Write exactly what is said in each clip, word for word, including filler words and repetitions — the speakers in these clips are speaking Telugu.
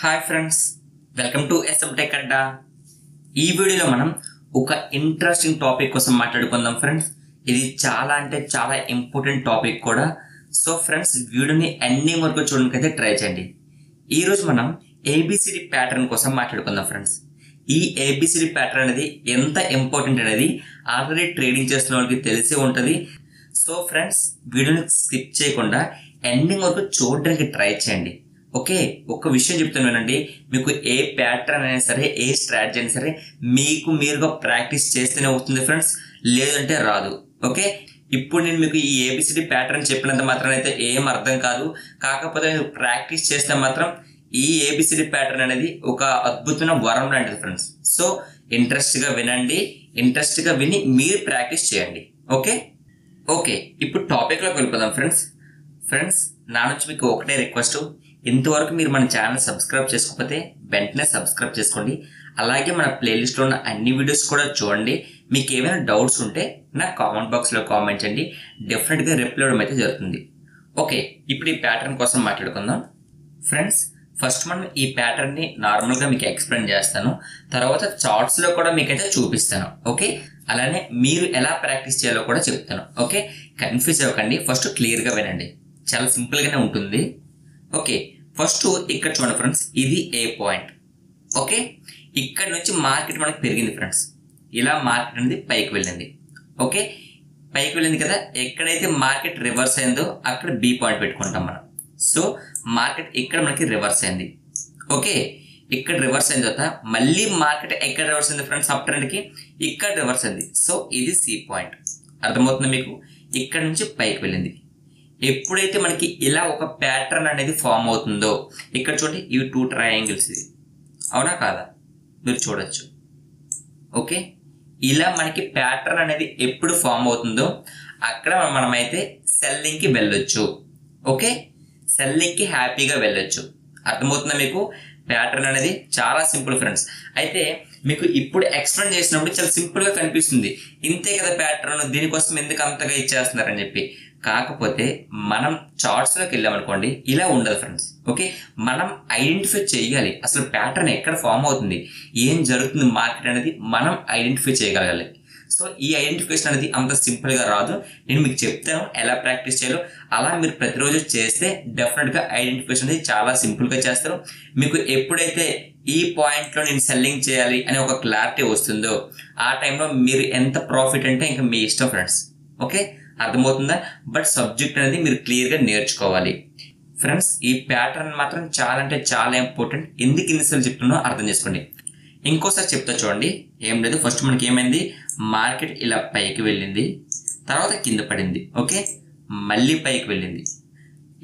High friends welcome to SM tech and ई वीडियो मनम इंट्रेस्टिंग टॉपिक फ्रेंड्स इदी चाला अंटे चाला इंपोर्टेंट टॉपिक कोड़ा सो फ्रेंड्स वीडियोनी एंडिंग वरकु चूडडानिकि ट्राई चेयंडी। ई रोज मनम एबीसीडी पैटर्न कोसम माट्लाडुकुंदाम फ्रेंड्स। ई एबीसीडी पैटर्न अनेदी एंत इंपोर्टेंट अनेदी ऑलरेडी ट्रेडिंग चेस्तुन्न वाळ्ळकि तेलिसि उंटदी। सो फ्रेंड्स वीडियोनी स्किप चेयकुंडा एंडिंग वरकु चूडडानिकि ट्राई चेयंडी। ओके okay, विषय चुप्त ए पैटर्न अना सर ए स्ट्राटजी अना सर प्राक्टिस फ्रेंड्स लेदे रादू। ओके इप्पुडु नेनु एबीसीडी पैटर्न चेप्पिनंत मात्रमे एम अर्थं कादु काकपोते प्राक्टिस चेस्ते मात्रम ई एबीसीडी पैटर्न अनेदी ओक अद्भुतमैन वरम लांटिदी फ्रेंड्स। सो इंट्रेस्ट गा विनंडी इंट्रेस्ट गा विनि मीरु प्राक्टिस चेयंडी। ओके ओके इप्पुडु टापिक लोकी वेल्लिपोदां फ्रेंड्स। फ्रेंड्स ना नुंचि मीकु ओकटे रिक्वेस्ट इंतवరకు మీరు మన ఛానల్ సబ్స్క్రైబ్ చేసుకోకపోతే వెంటనే సబ్స్క్రైబ్ చేసుకోండి। అలాగే మన ప్లేలిస్ట్ లో ఉన్న అన్ని వీడియోస్ కూడా చూడండి। మీకు ఏమైనా డౌట్స్ ఉంటే నా కామెంట్ బాక్స్ లో కామెంట్ చేయండి, డిఫరెంట్ గా రిప్లై ఇవ్వడం అయితే జరుగుతుంది। ఓకే ఇప్పుడు ఈ ప్యాటర్న్ కోసం మాట్లాడుకుందాం ఫ్రెండ్స్। ఫస్ట్ మనం ఈ ప్యాటర్న్ ని నార్మల్ గా మీకు ఎక్స్‌ప్లెయిన్ చేస్తాను, తర్వాత చార్ట్స్ లో కూడా మీకు అయితే చూపిస్తాను। ఓకే అలానే మీరు ఎలా ప్రాక్టీస్ చేయాలో కూడా చెప్తాను। ఓకే కన్ఫ్యూజ్ అవ్వకండి, ఫస్ట్ క్లియర్ గా వినండి, చాలా సింపుల్ గానే ఉంటుంది। ఓకే ఫస్ట్ ఇక్కడ చూడండి ఫ్రెండ్స్, ఇది ఏ పాయింట్। ఓకే ఇక్కడ నుంచి మార్కెట్ మనకి పెరిగింది ఫ్రెండ్స్, ఇలా మార్కెట్ అనేది పైకి వెళ్ళింది। ఓకే పైకి వెళ్ళింది కదా, ఎక్కడైతే మార్కెట్ రివర్స్ అయిందో అక్కడ బి పాయింట్ పెట్టుకుంటాం మనం। సో మార్కెట్ ఇక్కడ మనకి రివర్స్ అయింది। ఓకే ఇక్కడ రివర్స్ అయిన తర్వాత మళ్ళీ మార్కెట్ ఎక్కడ రివర్స్ అయింది ఫ్రెండ్స్, అప్ ట్రెండ్ కి ఇక్కడ రివర్స్ అయింది। సో ఇది సి పాయింట్, అర్థమవుతుందా మీకు? ఇక్కడ నుంచి పైకి వెళ్ళింది। ఎప్పుడైతే మనకి ఇలా ఒక ప్యాటర్న్ అనేది ఫామ్ అవుతుందో, ఇక్కడ చూడండి ఈ టూ ట్రయాంగిల్స్, ఇది అవునా కాదా మీరు చూడొచ్చు। ఓకే ఇలా మనకి ప్యాటర్న్ అనేది ఎప్పుడు ఫామ్ అవుతుందో అక్కడ మనమైతే సెల్లింగ్ కి వెళ్ళొచ్చు। ఓకే సెల్లింగ్ కి హ్యాపీగా వెళ్ళొచ్చు, అర్థమవుతుందా మీకు? ప్యాటర్న్ అనేది చాలా సింపుల్ ఫ్రెండ్స్, అయితే మీకు ఇప్పుడు ఎక్స్‌ప్లెయిన్ చేసినప్పుడు చాలా సింపుల్ గా కనిపిస్తుంది, ఇంతే కదా ప్యాటర్న్, దీనికోసం ఎందుకు అంతగా ఇచ్చేస్తున్నారు అని చెప్పి। కాకపోతే మనం చార్ట్స్ లోకి వెళ్ళాం అనుకోండి, ఇలా ఉండదు ఫ్రెండ్స్। ఓకే మనం ఐడెంటిఫై చేయాలి అసలు ప్యాటర్న్ ఎక్కడ ఫామ్ అవుతుంది, ఏం జరుగుతుంది మార్కెట్ అనేది మనం ఐడెంటిఫై చేయగలగాలి। సో ఈ ఐడెంటిఫికేషన్ అనేది అంత సింపుల్ గా రాదు, నేను మీకు చెప్తాను ఎలా ప్రాక్టీస్ చేయాలో। అలా మీరు ప్రతిరోజు చేస్తే డెఫినెట్ గా ఐడెంటిఫికేషన్ అనేది చాలా సింపుల్ గా చేస్తారు మీకు। ఎప్పుడైతే ఈ పాయింట్ లో నేను సెల్లింగ్ చేయాలి అనే ఒక క్లారిటీ వస్తుందో ఆ టైంలో మీరు ఎంత ప్రాఫిట్ అంటే ఇంకా మీ ఇష్టం ఫ్రెండ్స్। ఓకే అర్థమవుతుందా? బట్ సబ్జెక్ట్ అనేది మీరు క్లియర్ గా నేర్చుకోవాలి ఫ్రెండ్స్। ఈ ప్యాటర్న్ మాత్రం చాలా అంటే చాలా ఇంపార్టెంట్, ఎందుకు ఇన్నిసార్లు చెప్తున్నా అర్థం చేసుకోండి। ఇంకోసారి చెప్తా చూడండి, ఏం లేదు ఫస్ట్ మనకి ఏమైంది, మార్కెట్ ఇలా పైకి వెళ్ళింది, తర్వాత కింద పడింది, ఓకే మళ్ళీ పైకి వెళ్ళింది,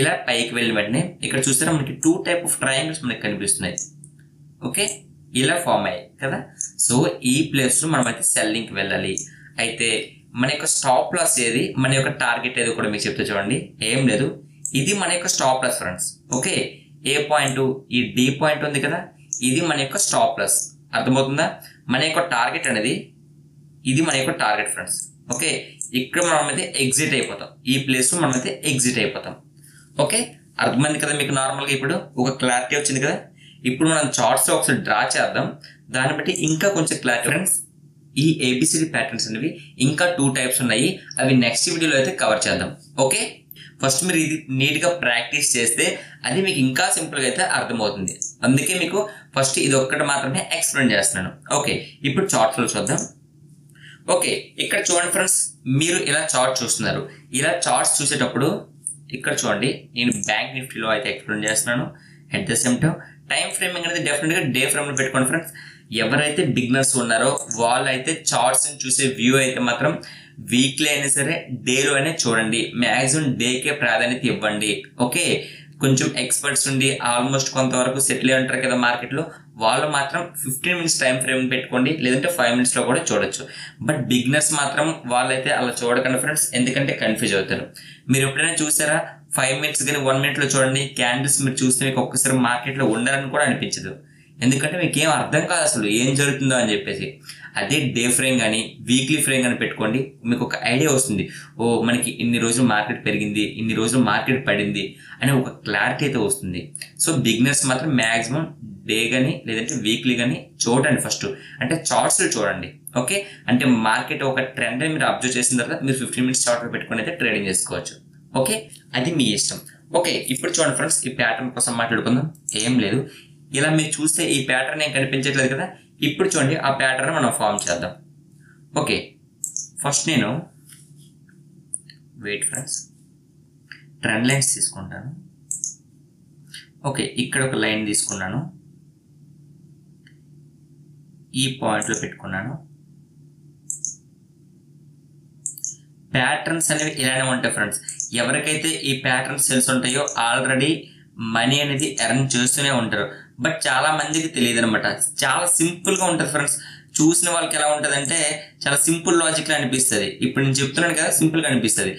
ఇలా పైకి వెళ్ళిన వెంటనే ఇక్కడ చూస్తారా మనకి టూ టైప్ ఆఫ్ ట్రయాంగిల్స్ మనకి కనిపిస్తున్నాయి। ఓకే ఇలా ఫామ్ అయ్యాయి కదా, సో ఈ ప్లేస్ లో మనం అయితే సెల్లింగ్కి వెళ్ళాలి। అయితే మన యొక్క స్టాప్ లాస్ ఏది, మన యొక్క టార్గెట్ ఏది కూడా మీకు చెప్తా చూడండి। ఏం లేదు ఇది మన యొక్క stop loss friends. Okay A point, ఈ డి పాయింట్ ఉంది కదా, ఇది మన యొక్క స్టాప్ లాస్, అర్థమవుతుందా? మన యొక్క టార్గెట్ అనేది ఇది, మన యొక్క టార్గెట్ ఫ్రెండ్స్। ఓకే ఇక్కడ మనమైతే ఎగ్జిట్ అయిపోతాం, ఈ ప్లేస్ మనమైతే ఎగ్జిట్ అయిపోతాం। ఓకే అర్థమైంది కదా మీకు? నార్మల్గా ఇప్పుడు ఒక క్లారిటీ వచ్చింది కదా, ఇప్పుడు మనం చార్ట్స్లో ఒకసారి డ్రా చేద్దాం, దాన్ని బట్టి ఇంకా కొంచెం క్లారిటీ ఫ్రెండ్స్। ఈ ఏబిసిడి ప్యాటర్న్స్ అనేవి ఇంకా టూ టైప్స్ ఉన్నాయి, అవి నెక్స్ట్ వీడియోలో అయితే కవర్ చేద్దాం। ఓకే ఫస్ట్ మీరు ఇది నీట్గా ప్రాక్టీస్ చేస్తే అది మీకు ఇంకా సింపుల్గా అయితే అర్థమవుతుంది, అందుకే మీకు ఫస్ట్ ఇది ఒక్కటి మాత్రమే ఎక్స్‌ప్లెయిన్ చేస్తున్నాను। ఓకే ఇప్పుడు చార్ట్స్లో చూద్దాం। ఓకే ఇక్కడ చూడండి ఫ్రెండ్స్, మీరు ఇలా చార్ట్ చూస్తున్నారు, ఇలా చార్ట్స్ చూసేటప్పుడు ఇక్కడ చూడండి, నేను బ్యాంక్ నిఫ్టీలో అయితే ఎక్స్‌ప్లెయిన్ చేస్తున్నాను। At the same time time framing అనేది డెఫినెట్గా డే ఫ్రేమ్లో పెట్టుకోండి ఫ్రెండ్స్। ఎవరైతే బిగినర్స్ ఉన్నారో వాళ్ళైతే చార్ట్స్ని చూసే వ్యూ అయితే మాత్రం వీక్లీ అయినా సరే డేలో అయినా చూడండి, మ్యాక్సిమం డేకే ప్రాధాన్యత ఇవ్వండి। ఓకే కొంచెం ఎక్స్పర్ట్స్ ఉండి ఆల్మోస్ట్ కొంతవరకు సెటిల్ అయి ఉంటారు కదా మార్కెట్లో, వాళ్ళు మాత్రం ఫిఫ్టీన్ మినిట్స్ టైం ఫ్రేమ్ పెట్టుకోండి, లేదంటే ఫైవ్ మినిట్స్లో కూడా చూడొచ్చు। బట్ బిగినర్స్ మాత్రం వాళ్ళైతే అలా చూడకండి ఫ్రెండ్స్, ఎందుకంటే కన్ఫ్యూజ్ అవుతారు। మీరు ఎప్పుడైనా చూసారా ఫైవ్ మినిట్స్ కానీ వన్ మినిట్లో చూడండి క్యాండిల్స్, మీరు చూస్తే మీకు ఒక్కసారి మార్కెట్లో ఉండాలని కూడా అనిపించదు, ఎందుకంటే మీకు ఏం అర్థం కాదు అసలు ఏం జరుగుతుందో అని చెప్పేసి। అదే డే ఫ్రేమ్ కానీ వీక్లీ ఫ్రేమ్ కానీ పెట్టుకోండి, మీకు ఒక ఐడియా వస్తుంది. ఓ మనకి ఇన్ని రోజులు మార్కెట్ పెరిగింది, ఇన్ని రోజులు మార్కెట్ పడింది అనే ఒక క్లారిటీ అయితే వస్తుంది. సో బిగినర్స్ మాత్రం మ్యాక్సిమం డే కానీ లేదంటే వీక్లీ కానీ చూడండి ఫస్ట్, అంటే చార్ట్స్ చూడండి. ఓకే, అంటే మార్కెట్ ఒక ట్రెండ్ మీరు అబ్జర్వ్ చేసిన తర్వాత మీరు ఫిఫ్టీన్ మినిట్స్ చార్ట్ పెట్టుకుని అయితే ట్రేడింగ్ చేసుకోవచ్చు. ఓకే, అది మీ ఇష్టం. ఓకే, ఇప్పుడు చూడండి ఫ్రెండ్స్, ఈ ప్యాటర్న్ కోసం మాట్లాడుకుందాం. ఏం లేదు, ఇలా మీరు చూస్తే ఈ ప్యాటర్న్ ఏం కనిపించట్లేదు కదా. ఇప్పుడు చూడండి, ఆ ప్యాటర్న్ మనం ఫామ్ చేద్దాం. ఓకే, ఫస్ట్ నేను వెయిట్ ఫ్రెండ్స్ ట్రెండ్ లైన్స్ తీసుకుంటాను. ఓకే, ఇక్కడ ఒక లైన్ తీసుకున్నాను, ఈ పాయింట్లో పెట్టుకున్నాను. ప్యాటర్న్స్ అనేవి ఇలానే ఉంటాయి ఫ్రెండ్స్. ఎవరికైతే ఈ ప్యాటర్న్స్ సెల్స్ ఉంటాయో ఆల్రెడీ మనీ అనేది ఎర్న్ చేస్తూనే ఉంటారు, బట్ చాలా మందికి తెలియదు అనమాట. చాలా సింపుల్గా ఉంటుంది ఫ్రెండ్స్, చూసిన వాళ్ళకి ఎలా ఉంటుందంటే చాలా సింపుల్ లాజిక్లో అనిపిస్తుంది. ఇప్పుడు నేను చెప్తున్నాను కదా సింపుల్గా అనిపిస్తుంది,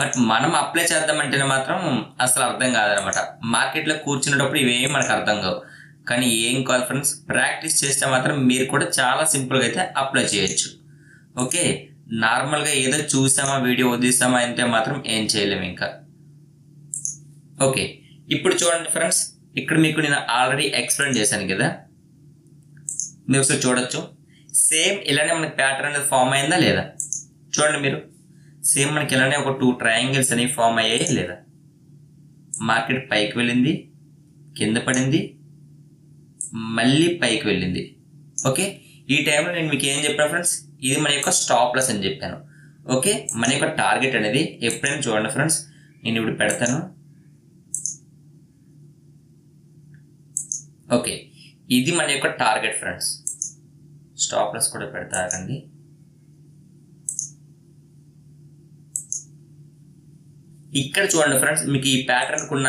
బట్ మనం అప్లై చేద్దామంటేనే మాత్రం అసలు అర్థం కాదనమాట. మార్కెట్లో కూర్చునేటప్పుడు ఇవేం మనకు అర్థం కావు, కానీ ఏం కాదు ఫ్రెండ్స్, ప్రాక్టీస్ చేస్తే మాత్రం మీరు కూడా చాలా సింపుల్గా అయితే అప్లై చేయొచ్చు. ఓకే, నార్మల్గా ఏదో చూసామా వీడియో వదిలిస్తామా అంటే మాత్రం ఏం చేయలేము ఇంకా. ఓకే, ఇప్పుడు చూడండి ఫ్రెండ్స్, ఇక్కడ మీకు నేను ఆల్రెడీ ఎక్స్ప్లెయిన్ చేశాను కదా, మీరు ఒకసారి చూడొచ్చు. సేమ్ ఇలానే మనకి ప్యాటర్న్ అనేది ఫామ్ అయిందా లేదా చూడండి మీరు. సేమ్ మనకి ఇలానే ఒక టూ ట్రయాంగిల్స్ అనేవి ఫామ్ అయ్యాయి లేదా. మార్కెట్ పైకి వెళ్ళింది, కింద పడింది, మళ్ళీ పైకి వెళ్ళింది. ఓకే, ఈ టైంలో నేను మీకు ఏం చెప్పాను ఫ్రెండ్స్, ఇది మన యొక్క స్టాప్ లాస్ అని చెప్పాను. ఓకే, మన యొక్క టార్గెట్ అనేది ఎప్పుడైనా చూడండి ఫ్రెండ్స్, నేను ఇప్పుడు పెడతాను. ఓకే, ఇది మన యొక్క టార్గెట్ ఫ్రెండ్స్. స్టాప్ లాస్ కూడా పెడతారండి. ఇక్కడ చూడండి ఫ్రెండ్స్, మీకు ఈ ప్యాటర్న్ కున్న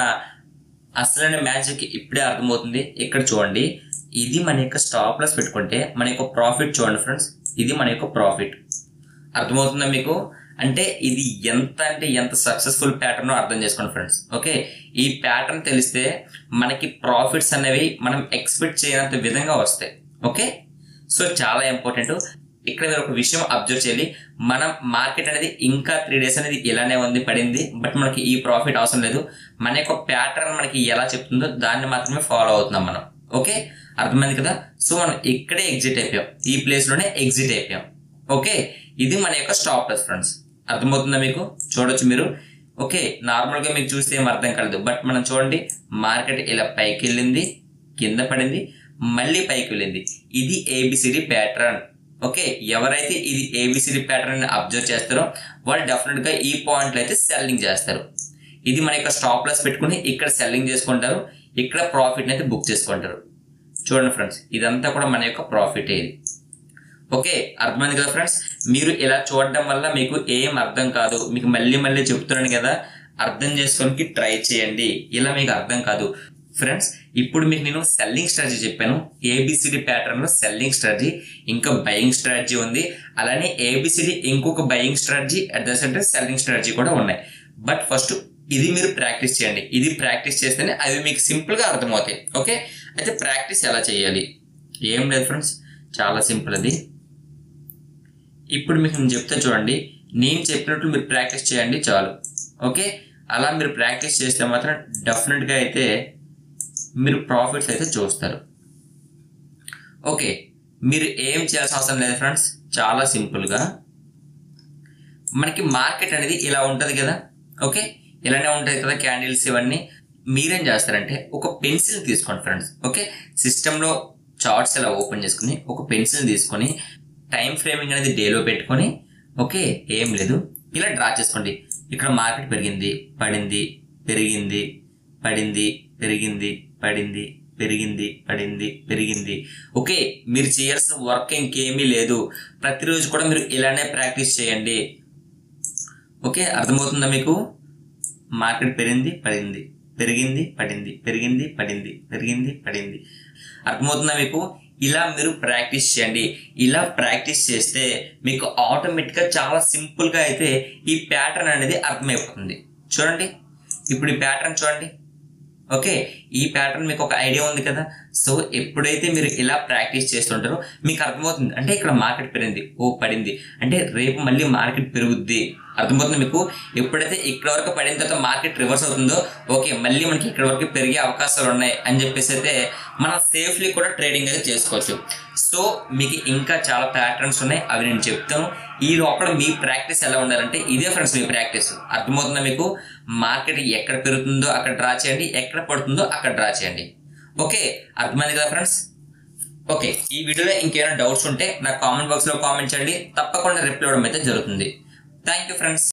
అసలైన మ్యాజిక్ ఇప్పుడే అర్థమవుతుంది. ఇక్కడ చూడండి, ఇది మన యొక్క స్టాప్ లాస్ పెట్టుకుంటే మన యొక్క ప్రాఫిట్ చూడండి ఫ్రెండ్స్, ఇది మన యొక్క ప్రాఫిట్. అర్థమవుతుందా మీకు? అంటే ఇది ఎంత అంటే ఎంత సక్సెస్ఫుల్ ప్యాటర్న్ అర్థం చేసుకోండి ఫ్రెండ్స్. ఓకే, ఈ ప్యాటర్న్ తెలిస్తే మనకి ప్రాఫిట్స్ అనేవి మనం ఎక్స్పెక్ట్ చేయనంత విధంగా వస్తాయి. ఓకే, సో చాలా ఇంపార్టెంట్. ఇక్కడ మీరు ఒక విషయం అబ్జర్వ్ చేయాలి, మనం మార్కెట్ అనేది ఇంకా త్రీ డేస్ అనేది ఇలానే ఉంది పడింది, బట్ మనకి ఈ ప్రాఫిట్ అవసరం లేదు. మన యొక్క ప్యాటర్న్ మనకి ఎలా చెప్తుందో దాన్ని మాత్రమే ఫాలో అవుతున్నాం మనం. ఓకే, అర్థమైంది కదా? సో మనం ఇక్కడే ఎగ్జిట్ అయిపోయాం, ఈ ప్లేస్లోనే ఎగ్జిట్ అయిపోయాం. ఓకే, ఇది మన యొక్క స్టాప్ లాస్ ఫ్రెండ్స్. అర్థమవుతుందా మీకు? చూడొచ్చు మీరు. ఓకే, నార్మల్గా మీకు చూస్తే ఏం అర్థం కాలేదు, బట్ మనం చూడండి, మార్కెట్ ఇలా పైకి వెళ్ళింది, కింద పడింది, మళ్ళీ పైకి వెళ్ళింది. ఇది ఏబిసిడి ప్యాటర్న్. ఓకే, ఎవరైతే ఇది ఏబిసిడి ప్యాటర్న్ అబ్జర్వ్ చేస్తారో వాళ్ళు డెఫినెట్గా ఈ పాయింట్లో అయితే సెల్లింగ్ చేస్తారు. ఇది మన యొక్క స్టాప్ లాస్ పెట్టుకుని ఇక్కడ సెల్లింగ్ చేసుకుంటారు, ఇక్కడ ప్రాఫిట్ని అయితే బుక్ చేసుకుంటారు. చూడండి ఫ్రెండ్స్, ఇదంతా కూడా మన యొక్క ప్రాఫిట్ ఇది. ఓకే, అర్థమైంది కదా ఫ్రెండ్స్? మీరు ఇలా చూడడం వల్ల మీకు ఏం అర్థం కాదు, మీకు మళ్ళీ మళ్ళీ చెప్తున్నాను కదా, అర్థం చేసుకోవడానికి ట్రై చేయండి. ఇలా మీకు అర్థం కాదు ఫ్రెండ్స్. ఇప్పుడు మీకు నేను సెల్లింగ్ స్ట్రాటజీ చెప్పాను, ఏబిసిడి ప్యాటర్న్లో సెల్లింగ్ స్ట్రాటజీ, ఇంకా బయింగ్ స్ట్రాటజీ ఉంది, అలానే ఏబిసిడి ఇంకొక buying strategy, at the same time selling strategy కూడా ఉన్నాయి. బట్ ఫస్ట్ ఇది మీరు ప్రాక్టీస్ చేయండి, ఇది ప్రాక్టీస్ చేస్తేనే అవి మీకు సింపుల్గా అర్థమవుతాయి. ఓకే, అయితే ప్రాక్టీస్ ఎలా చేయాలి? ఏం లేదు ఫ్రెండ్స్, చాలా సింపుల్ అది. ఇప్పుడు మీకు నేను చెప్తే చూడండి, నేను చెప్పినట్లు మీరు ప్రాక్టీస్ చేయండి చాలు. ఓకే, అలా మీరు ప్రాక్టీస్ చేస్తే మాత్రం డెఫినెట్గా అయితే మీరు ప్రాఫిట్స్ అయితే చూస్తారు. ఓకే, మీరు ఏం చేయాల్సిన అవసరం లేదు ఫ్రెండ్స్, చాలా సింపుల్గా మనకి మార్కెట్ అనేది ఇలా ఉంటుంది కదా. ఓకే, ఇలానే ఉంటుంది కదా క్యాండిల్స్ ఇవన్నీ. మీరేం చేస్తారంటే ఒక పెన్సిల్ తీసుకోండి ఫ్రెండ్స్. ఓకే, సిస్టంలో చార్ట్స్ ఇలా ఓపెన్ చేసుకుని ఒక పెన్సిల్ తీసుకొని టైం ఫ్రేమింగ్ అనేది డేలో పెట్టుకొని, ఓకే ఏం లేదు ఇలా డ్రా చేసుకోండి. ఇక్కడ మార్కెట్ పెరిగింది, పడింది, పెరిగింది, పడింది, పెరిగింది, పడింది, పెరిగింది, పడింది, పెరిగింది. ఓకే, మీరు చేయాల్సిన వర్క్ ఇంకేమీ లేదు, ప్రతిరోజు కూడా మీరు ఇలానే ప్రాక్టీస్ చేయండి. ఓకే, అర్థమవుతుందా మీకు? మార్కెట్ పెరిగింది, పడింది, పెరిగింది, పడింది, పెరిగింది, పడింది, పెరిగింది, పడింది. అర్థమవుతుందా మీకు? ఇలా మీరు ప్రాక్టీస్ చేయండి. ఇలా ప్రాక్టీస్ చేస్తే మీకు ఆటోమేటిక్గా చాలా సింపుల్గా అయితే ఈ ప్యాటర్న్ అనేది అర్థమైపోతుంది. చూడండి ఇప్పుడు ఈ ప్యాటర్న్ చూడండి, ఓకే ఈ ప్యాటర్న్ మీకు ఒక ఐడియా ఉంది కదా. సో ఎప్పుడైతే మీరు ఇలా ప్రాక్టీస్ చేస్తుంటారో మీకు అర్థమవుతుంది, అంటే ఇక్కడ మార్కెట్ పెరిగింది, ఓ పడింది అంటే రేపు మళ్ళీ మార్కెట్ పెరుగుద్ది అర్థమవుతుంది మీకు. ఎప్పుడైతే ఇక్కడ వరకు పడిన తర్వాత మార్కెట్ రివర్స్ అవుతుందో ఓకే మళ్ళీ మనకి ఇక్కడ వరకు పెరిగే అవకాశాలు ఉన్నాయి అని చెప్పేసి అయితే మనం సేఫ్లీ కూడా ట్రేడింగ్ అయితే చేసుకోవచ్చు. సో మీకు ఇంకా చాలా ప్యాటర్న్స్ ఉన్నాయి, అవి నేను చెప్తాను. ఈ లోపల మీ ప్రాక్టీస్ ఎలా ఉండాలంటే ఇదే ఫ్రెండ్స్ మీ ప్రాక్టీస్. అర్థమవుతుందా మీకు? మార్కెట్ ఎక్కడ పెరుగుతుందో అక్కడ డ్రా చేయండి, ఎక్కడ పడుతుందో అక్కడ డ్రా చేయండి. ఓకే అర్థమైంది కదా ఫ్రెండ్స్? ఓకే ఈ వీడియోలో ఇంకేమైనా డౌట్స్ ఉంటే నాకు కామెంట్ బాక్స్లో కామెంట్ చేయండి, తప్పకుండా రిప్లై ఇవ్వడం అయితే జరుగుతుంది. Thank you friends.